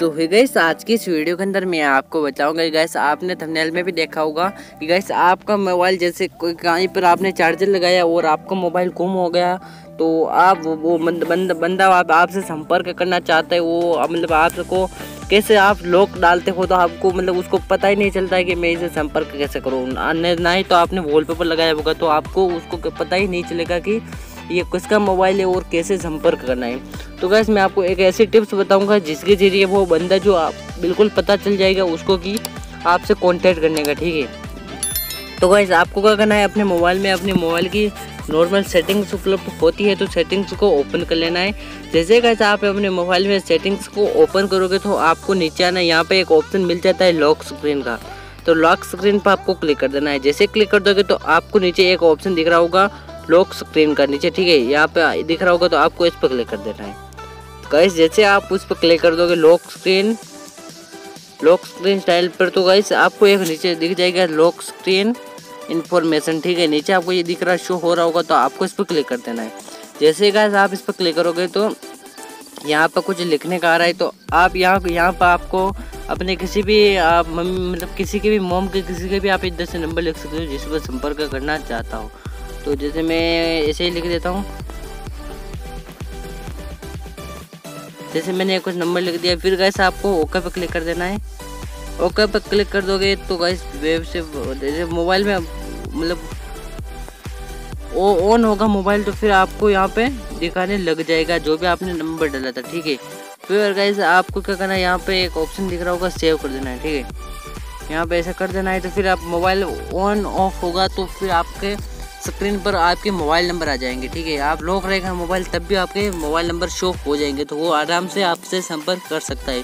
So guys आज की इस वीडियो के अंदर मैं आपको बताऊंगा गाइस, आपने थंबनेल में भी देखा होगा कि गाइस आपका मोबाइल जैसे कोई कहीं पर आपने चार्जर लगाया और आपका मोबाइल गुम हो गया तो आप वो बंदा आपसे संपर्क करना चाहता है, वो मतलब आपको कैसे आप लॉक डालते हो तो आपको मतलब उसको पता ही नहीं चलता है कि मैं इसे संपर्क कैसे करूँ। ना ही तो आपने वॉलपेपर लगाया होगा तो आपको उसको पता ही नहीं चलेगा कि ये किसका मोबाइल है और कैसे संपर्क करना है। तो गाइस मैं आपको एक ऐसी टिप्स बताऊंगा जिसके जरिए वो बंदा जो आप बिल्कुल पता चल जाएगा उसको कि आपसे कांटेक्ट करने का, ठीक है। तो गाइस आपको क्या करना है, अपने मोबाइल में अपने मोबाइल की नॉर्मल सेटिंग्स उपलब्ध होती है तो सेटिंग्स को ओपन कर लेना है। जैसे गाइस आप अपने मोबाइल में सेटिंग्स को ओपन करोगे तो आपको नीचे आना, यहाँ पर एक ऑप्शन मिल जाता है लॉक स्क्रीन का, तो लॉक स्क्रीन पर आपको क्लिक कर देना है। जैसे क्लिक कर दोगे तो आपको नीचे एक ऑप्शन दिख रहा होगा लॉक स्क्रीन का नीचे, ठीक है, यहाँ पे दिख रहा होगा तो आपको इस पर क्लिक कर देना है। गाइस जैसे आप उस पर क्लिक कर दोगे लॉक स्क्रीन स्टाइल पर, तो गाइस आपको एक नीचे दिख जाएगा लॉक स्क्रीन इन्फॉर्मेशन, ठीक है, नीचे आपको ये दिख रहा शो हो रहा होगा तो आपको इस पर क्लिक कर देना है। जैसे गाइस आप इस पर क्लिक करोगे तो यहाँ पर कुछ लिखने का आ रहा है तो आप यहाँ पर आपको अपने किसी भी आप मतलब किसी के भी मोम के किसी के भी आप इधर से नंबर लिख सकते हो जिस पर संपर्क करना चाहता हो। तो जैसे मैं ऐसे ही लिख देता हूँ, जैसे मैंने कुछ नंबर लिख दिया, फिर गाइस आपको ओके पर क्लिक कर देना है। ओके पर क्लिक कर दोगे तो गाइस वेब से जैसे मोबाइल में मतलब ऑन होगा मोबाइल तो फिर आपको यहाँ पे दिखाने लग जाएगा जो भी आपने नंबर डाला था, ठीक है। फिर गाइस आपको क्या करना है, यहाँ पे एक ऑप्शन दिख रहा होगा सेव कर देना है, ठीक है, यहाँ पे ऐसा कर देना है। तो फिर आप मोबाइल ऑन ऑफ होगा तो फिर आपके स्क्रीन पर आपके मोबाइल नंबर आ जाएंगे, ठीक है। आप लॉक रहेगा मोबाइल तब भी आपके मोबाइल नंबर शो हो जाएंगे तो वो आराम से आपसे संपर्क कर सकता है।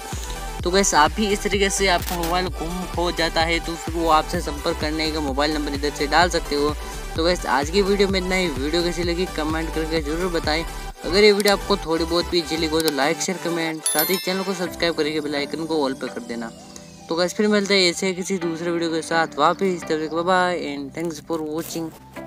तो गाइस आप भी इस तरीके से आपका मोबाइल गुम हो जाता है तो फिर वो आपसे संपर्क करने का मोबाइल नंबर इधर से डाल सकते हो। तो गाइस आज की वीडियो में इतना ही। वीडियो कैसी लगी कमेंट करके ज़रूर बताएं। अगर ये वीडियो आपको थोड़ी बहुत भी अच्छी लगी हो तो लाइक शेयर कमेंट, साथ ही चैनल को सब्सक्राइब करके बेल आइकन को ऑल पर कर देना। तो गाइस फिर मिलते हैं ऐसे किसी दूसरे वीडियो के साथ वापस, तब तक bye bye and thanks for watching.